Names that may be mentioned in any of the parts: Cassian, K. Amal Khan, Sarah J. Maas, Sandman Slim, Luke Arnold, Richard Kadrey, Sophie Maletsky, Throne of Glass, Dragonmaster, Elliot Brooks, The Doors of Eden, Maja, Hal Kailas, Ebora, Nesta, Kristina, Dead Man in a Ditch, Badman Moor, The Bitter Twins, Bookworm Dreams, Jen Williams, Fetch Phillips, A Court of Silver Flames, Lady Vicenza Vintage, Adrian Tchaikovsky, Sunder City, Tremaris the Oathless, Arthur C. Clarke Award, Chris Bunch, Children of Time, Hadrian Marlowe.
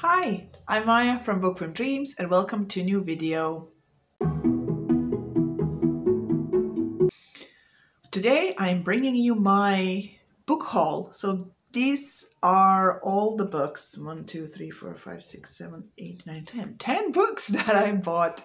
Hi, I'm Maja from Bookworm Dreams and welcome to a new video. Today I'm bringing you my book haul. So these are all the books, 10 books that I bought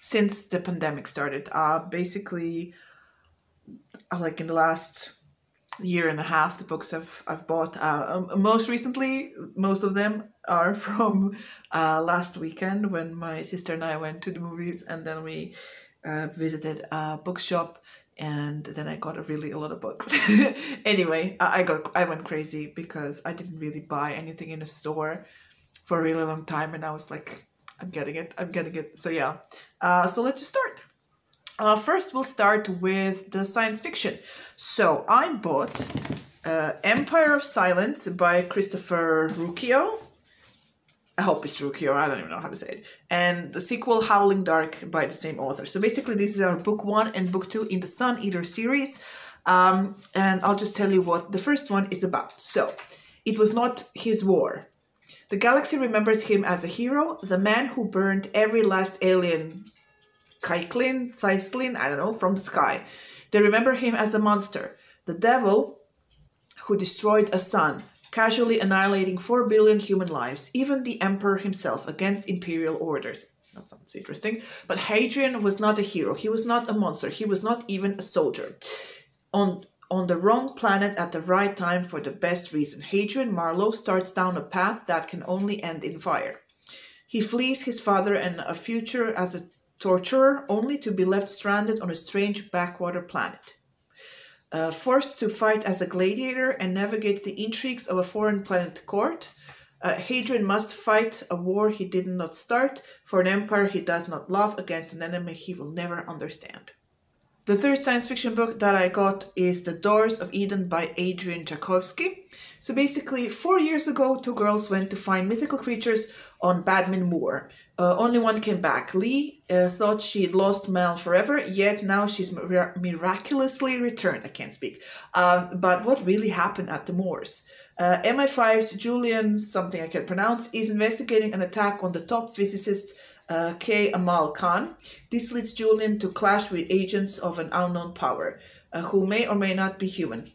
since the pandemic started. Basically, like in the last year and a half, the books I've bought, most recently, most of them are from last weekend when my sister and I went to the movies, and then we visited a bookshop, and then I got a lot of books. Anyway, I went crazy because I didn't really buy anything in a store for a really long time, and I was like, I'm getting it. So yeah, so let's just start. First, we'll start with the science fiction. So I bought Empire of Silence by Christopher Ruocchio. I hope it's Ruocchio, I don't even know how to say it. And the sequel, Howling Dark, by the same author. So basically, these are book one and book two in the Sun Eater series. And I'll just tell you what the first one is about. So, it was not his war. The galaxy remembers him as a hero, the man who burned every last alien Cyclin, I don't know, from the sky. They remember him as a monster, the devil who destroyed a sun, casually annihilating 4 billion human lives, even the emperor himself, against imperial orders. That sounds interesting. But Hadrian was not a hero. He was not a monster. He was not even a soldier. On the wrong planet at the right time for the best reason, Hadrian Marlowe starts down a path that can only end in fire. He flees his father and a future as a torturer, only to be left stranded on a strange backwater planet. Forced to fight as a gladiator and navigate the intrigues of a foreign planet court, Hadrian must fight a war he did not start, for an empire he does not love, against an enemy he will never understand. The third science fiction book that I got is The Doors of Eden by Adrian Tchaikovsky. So basically, 4 years ago, two girls went to find mythical creatures on Badman Moor. Only one came back. Lee thought she'd lost Mal forever, yet now she's miraculously returned. I can't speak. But what really happened at the Moors? MI5's Julian, something I can't pronounce, is investigating an attack on the top physicist K. Amal Khan. This leads Julian to clash with agents of an unknown power, who may or may not be human.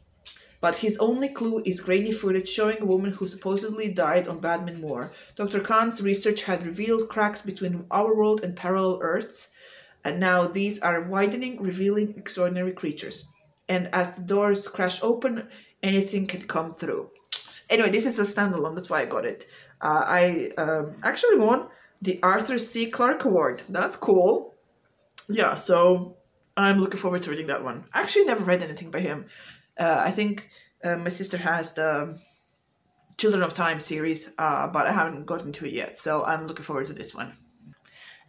But his only clue is grainy footage showing a woman who supposedly died on Badman Moor. Dr. Khan's research had revealed cracks between our world and parallel Earths, and now these are widening, revealing extraordinary creatures. And as the doors crash open, anything can come through. Anyway, this is a standalone, that's why I got it. I actually won the Arthur C. Clarke Award. That's cool. Yeah, so I'm looking forward to reading that one. I actually never read anything by him. I think my sister has the Children of Time series, but I haven't gotten to it yet, so I'm looking forward to this one.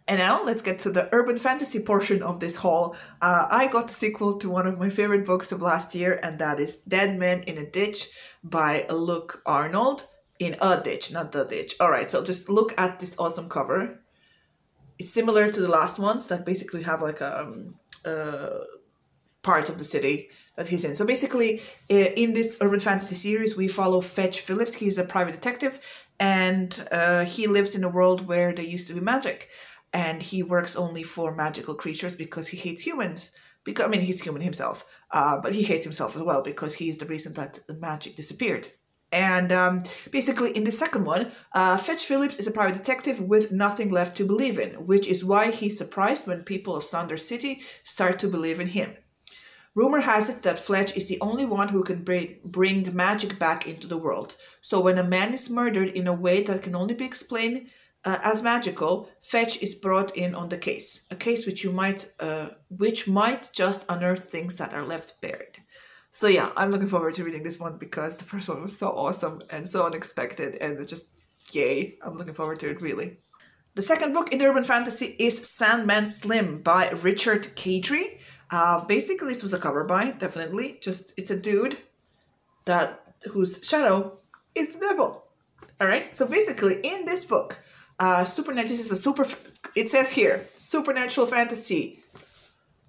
And now let's get to the urban fantasy portion of this haul. I got the sequel to one of my favorite books of last year, and that is Dead Man in a Ditch by Luke Arnold. In a ditch, not the ditch. All right, so just look at this awesome cover. It's similar to the last ones that basically have like a part of the city that he's in. So basically, in this urban fantasy series, we follow Fetch Phillips. He's a private detective, and he lives in a world where there used to be magic. And he works only for magical creatures because he hates humans. Because, I mean, he's human himself, but he hates himself as well because he's the reason that the magic disappeared. And basically, in the second one, Fetch Phillips is a private detective with nothing left to believe in, which is why he's surprised when people of Sunder City start to believe in him. Rumor has it that Fletch is the only one who can bring magic back into the world. So when a man is murdered in a way that can only be explained as magical, Fetch is brought in on the case, a case which might just unearth things that are left buried. So yeah, I'm looking forward to reading this one because the first one was so awesome and so unexpected, and it's just yay. I'm looking forward to it, really. The second book in urban fantasy is Sandman Slim by Richard Kadrey. Basically, this was a cover by, definitely. Just, it's a dude whose shadow is the devil. All right, so basically in this book, it says here, supernatural fantasy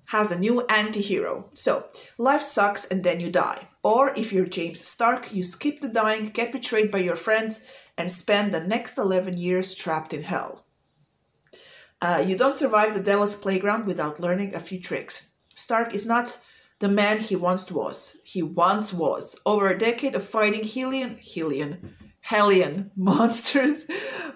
has a new anti-hero. So, life sucks and then you die. Or if you're James Stark, you skip the dying, get betrayed by your friends, and spend the next 11 years trapped in hell. You don't survive the Devil's Playground without learning a few tricks. Stark is not the man he once was. Over a decade of fighting hellion monsters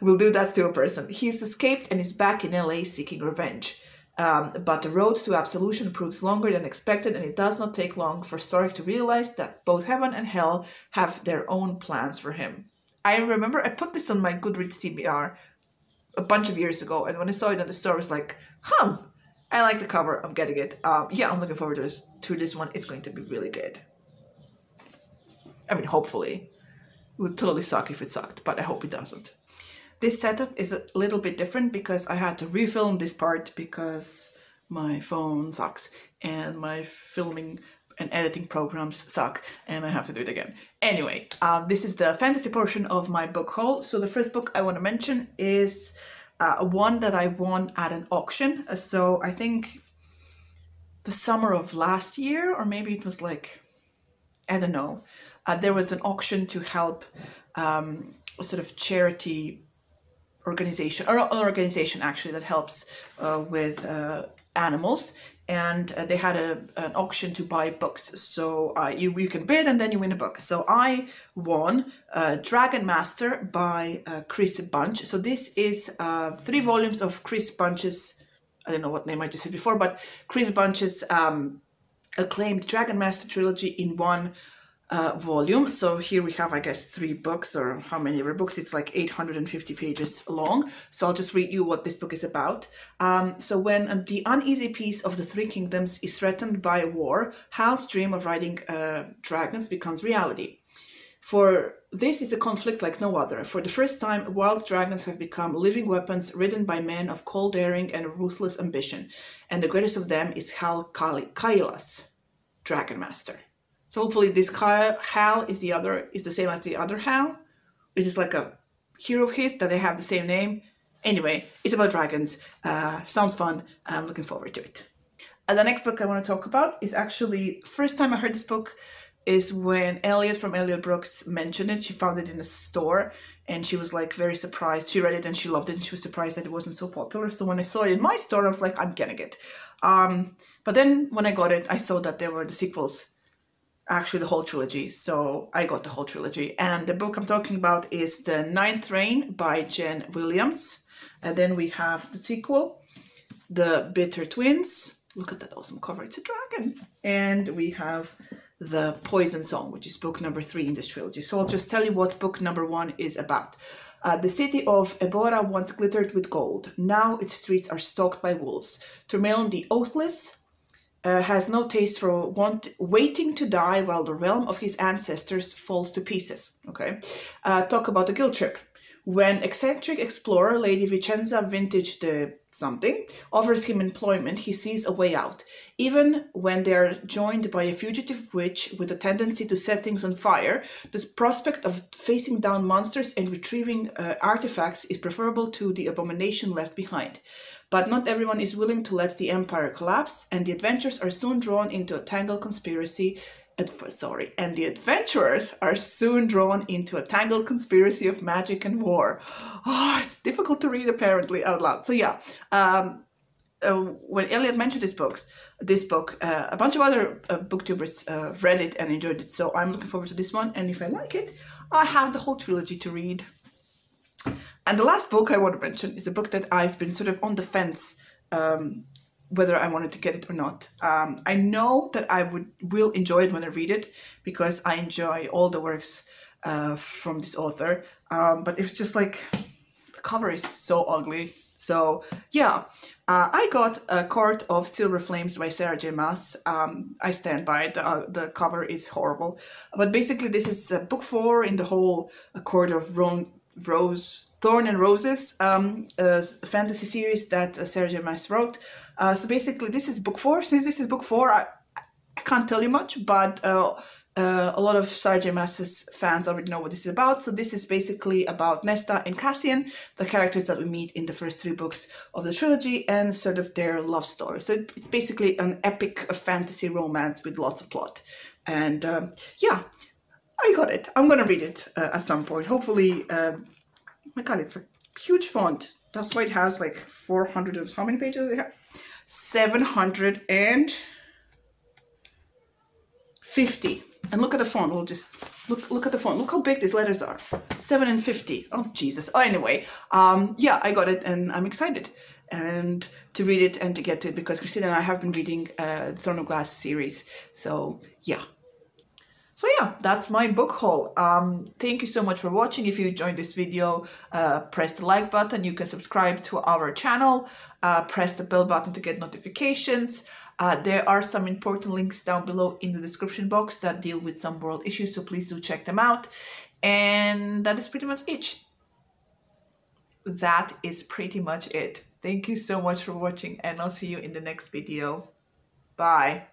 will do that to a person. He's escaped and is back in LA seeking revenge. But the road to absolution proves longer than expected, and it does not take long for Stark to realize that both heaven and hell have their own plans for him. I remember I put this on my Goodreads TBR a bunch of years ago, and when I saw it at the store, I was like, I like the cover, I'm getting it. Yeah, I'm looking forward to this one. It's going to be really good. I mean, hopefully. It would totally suck if it sucked, but I hope it doesn't. This setup is a little bit different because I had to refilm this part because my phone sucks and my filming and editing programs suck and I have to do it again. Anyway, this is the fantasy portion of my book haul. So the first book I want to mention is one that I won at an auction. So I think the summer of last year, or maybe it was like, I don't know. There was an auction to help a sort of charity organization, or an organization actually that helps with animals, and they had an auction to buy books. So you can bid and then you win a book. So I won Dragonmaster by Chris Bunch. So this is 3 volumes of Chris Bunch's, I don't know what name I just said before, but Chris Bunch's acclaimed Dragonmaster trilogy in one volume. So here we have, I guess, 3 books, or how many ever books. It's like 850 pages long. So I'll just read you what this book is about. So when the uneasy peace of the Three Kingdoms is threatened by war, Hal's dream of riding dragons becomes reality. For this is a conflict like no other. For the first time, wild dragons have become living weapons ridden by men of cold daring and ruthless ambition. And the greatest of them is Hal Kailas, Dragonmaster. So hopefully this Hal is the same as the other Hal, which is like a hero of his that they have the same name. Anyway, it's about dragons. Sounds fun. I'm looking forward to it. And the next book I want to talk about is actually, first time I heard this book is when Elliot from Elliot Brooks mentioned it. She found it in a store and she was like very surprised. She read it and she loved it and she was surprised that it wasn't so popular. So when I saw it in my store, I was like, I'm getting it. But then when I got it, I saw that there were the sequels. Actually the whole trilogy, so I got the whole trilogy. And the book I'm talking about is The Ninth Rain by Jen Williams. And then we have the sequel, The Bitter Twins. Look at that awesome cover, it's a dragon. And we have The Poison Song, which is book number 3 in this trilogy. So I'll just tell you what book number 1 is about. The city of Ebora once glittered with gold. Now its streets are stalked by wolves. Tremaris the Oathless has no taste for waiting to die while the realm of his ancestors falls to pieces. Okay, talk about a guilt trip. When eccentric explorer Lady Vicenza Vintage the something offers him employment, he sees a way out. Even when they are joined by a fugitive witch with a tendency to set things on fire, the prospect of facing down monsters and retrieving artifacts is preferable to the abomination left behind. But not everyone is willing to let the empire collapse, and the adventurers are soon drawn into a tangled conspiracy. Of magic and war. Oh, it's difficult to read apparently out loud. So yeah, when Elliot mentioned this book, a bunch of other booktubers read it and enjoyed it. So I'm looking forward to this one, and if I like it, I have the whole trilogy to read. And the last book I want to mention is a book that I've been sort of on the fence whether I wanted to get it or not. I know that I will enjoy it when I read it because I enjoy all the works from this author, but it's just like the cover is so ugly. So yeah, I got A Court of Silver Flames by Sarah J. Maas. I stand by it. The cover is horrible, but basically this is book 4 in the whole A Court of Thorn and Roses fantasy series that Sarah J. Maas wrote. So basically this is book 4. Since this is book 4, I can't tell you much, but a lot of Sarah J. Maas's fans already know what this is about. So this is basically about Nesta and Cassian, the characters that we meet in the first 3 books of the trilogy, and sort of their love story. So it's basically an epic fantasy romance with lots of plot. And yeah, I got it. I'm gonna read it at some point. Hopefully, my God, it's a huge font. That's why it has like 400 and how many pages? It has 750. And look at the font. We'll just look at the font. Look how big these letters are. 750. Oh Jesus. Oh, anyway, yeah, I got it, and I'm excited and to read it and to get to it because Christina and I have been reading the Throne of Glass series. So yeah. So yeah, that's my book haul. Thank you so much for watching. If you enjoyed this video, press the like button. You can subscribe to our channel. Press the bell button to get notifications. There are some important links down below in the description box that deal with some world issues, so please do check them out. And that is pretty much it. That is pretty much it. Thank you so much for watching, and I'll see you in the next video. Bye.